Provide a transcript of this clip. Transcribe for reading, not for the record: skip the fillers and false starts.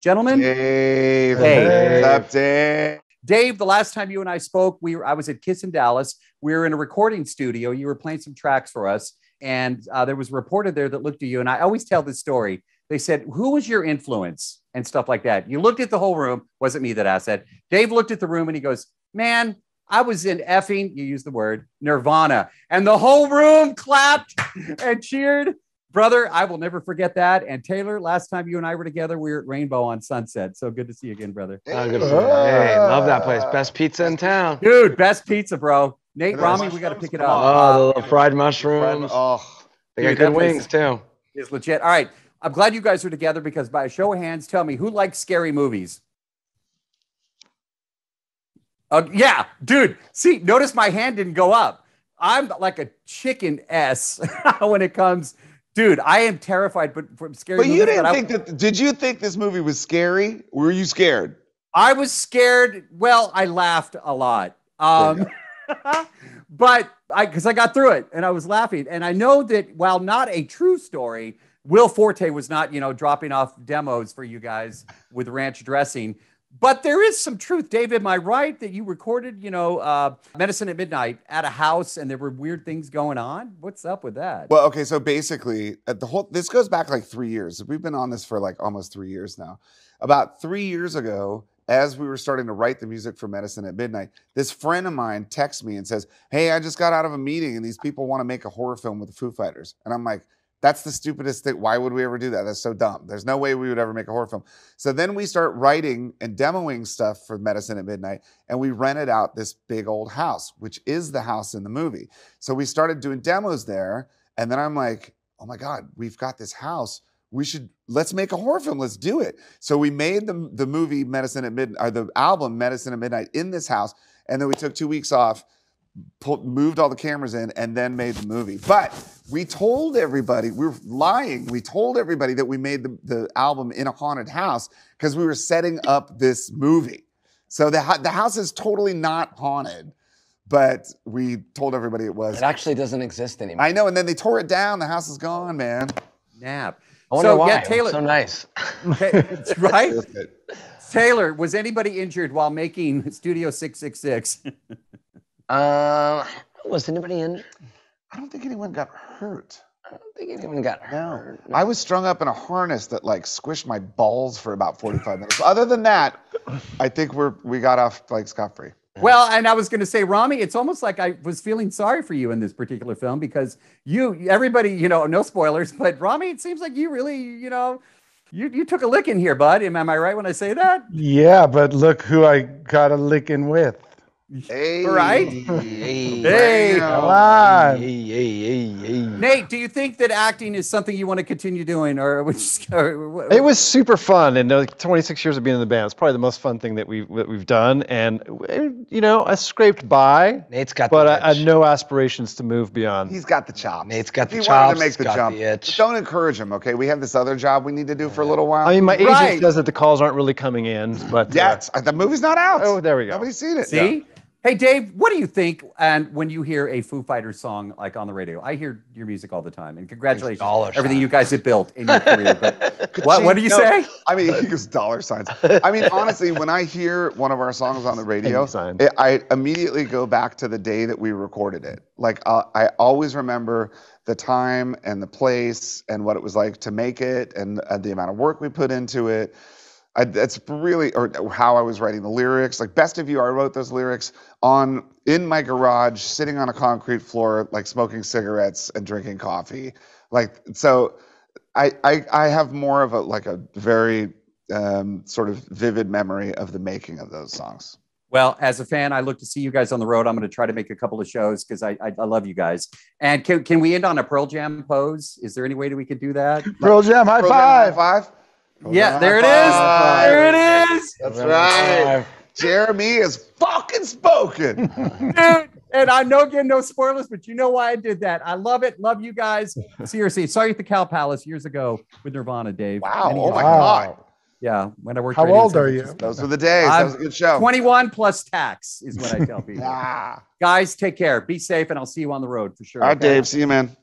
Gentlemen, Dave. Hey. What's up, Dave? Dave, the last time you and I spoke, I was at Kiss in Dallas. We were in a recording studio. You were playing some tracks for us. And there was a reporter there that looked at you. And I always tell this story. They said, who was your influence and stuff like that? You looked at the whole room. Wasn't me that asked that. Dave looked at the room and he goes, man, I was in effing, you use the word, Nirvana. And the whole room clapped and cheered. Brother, I will never forget that. And Taylor, last time you and I were together, we were at Rainbow on Sunset. So good to see you again, brother. Oh, good to see you. Hey, love that place. Best pizza in town. Dude, best pizza, bro. Nate, Rami, we got to pick it up. Oh, the little fried mushrooms. Oh, they got good wings, too. It's legit. All right. I'm glad you guys are together because by a show of hands, tell me, who likes scary movies? Yeah, dude. See, notice my hand didn't go up. I'm like a chicken S when it comes... Dude, I am terrified, but from scary. But you didn't think that? Did you think this movie was scary? Were you scared? I was scared. Well, I laughed a lot, but because I got through it and I was laughing. And I know that while not a true story, Will Forte was not, you know, dropping off demos for you guys with ranch dressing. But there is some truth, Dave. Am I right that you recorded, you know, Medicine at Midnight at a house and there were weird things going on? What's up with that? Well, okay, so basically, this goes back like 3 years. We've been on this for like almost 3 years now. About 3 years ago, as we were starting to write the music for Medicine at Midnight, this friend of mine texts me and says, hey, I just got out of a meeting and these people want to make a horror film with the Foo Fighters. And I'm like, that's the stupidest thing. Why would we ever do that? That's so dumb. There's no way we would ever make a horror film. So then we start writing and demoing stuff for Medicine at Midnight, and we rented out this big old house, which is the house in the movie. So we started doing demos there, and then I'm like, oh my God, we've got this house. Let's make a horror film. Let's do it. So we made the movie Medicine at Midnight, or the album Medicine at Midnight in this house, and then we took 2 weeks off, moved all the cameras in, and then made the movie. But we told everybody, we were lying. We told everybody that we made the album in a haunted house because we were setting up this movie. So the house is totally not haunted, but we told everybody it was. It actually doesn't exist anymore. I know, and then they tore it down. The house is gone, man. Nap. I wonder why. Yeah, Taylor, so nice. Right? Taylor, was anybody injured while making Studio 666? Was anybody injured? I don't think anyone got hurt. I don't think anyone got hurt. No. I was strung up in a harness that like squished my balls for about 45 minutes. Other than that, I think we got off like scot-free. Well, and I was going to say, Rami, it's almost like I was feeling sorry for you in this particular film because everybody, you know, no spoilers, but Rami, it seems like you really, you know, you took a licking here, bud. Am I right when I say that? Yeah, but look who I got a licking with. Hey, right? Hey, come on. Nate, do you think that acting is something you want to continue doing? It was super fun, and like 26 years of being in the band, it's probably the most fun thing that we've done. And you know, I scraped by. Nate's got, but I have no aspirations to move beyond. He's got the chop. Nate's got the chop. To make the jump. Don't encourage him, okay? We have this other job we need to do for a little while. I mean, my agent says that the calls aren't really coming in, but yes, the movie's not out. Oh, there we go. Nobody's seen it. See. Yeah. Hey, Dave, what do you think when you hear a Foo Fighters song like on the radio? I hear your music all the time, and congratulations on everything you guys have built in your career. But what do you say? I mean, he goes dollar signs. I mean, honestly, when I hear one of our songs on the radio, I immediately go back to the day that we recorded it. Like, I always remember the time and the place and what it was like to make it and the amount of work we put into it. That's really, or how I was writing the lyrics. Like Best of You, I wrote those lyrics in my garage, sitting on a concrete floor, like smoking cigarettes and drinking coffee. Like, so I have more of a very sort of vivid memory of the making of those songs. Well, as a fan, I look to see you guys on the road. I'm going to try to make a couple of shows because I love you guys. And can we end on a Pearl Jam pose? Is there any way that we could do that? Pearl Jam, high five. High five. Yeah, there it is. There it is. That's right. Jeremy is fucking spoken. Dude, and I know, again, no spoilers, but you know why I did that. I love it. Love you guys. Seriously, saw you at the Cow Palace years ago with Nirvana, Dave. Wow. Oh, my God. Yeah. When I worked. How old are you? Those were the days. That was a good show. 21 plus tax is what I tell people. Guys, take care. Be safe, and I'll see you on the road for sure. All right, Dave. See you, man.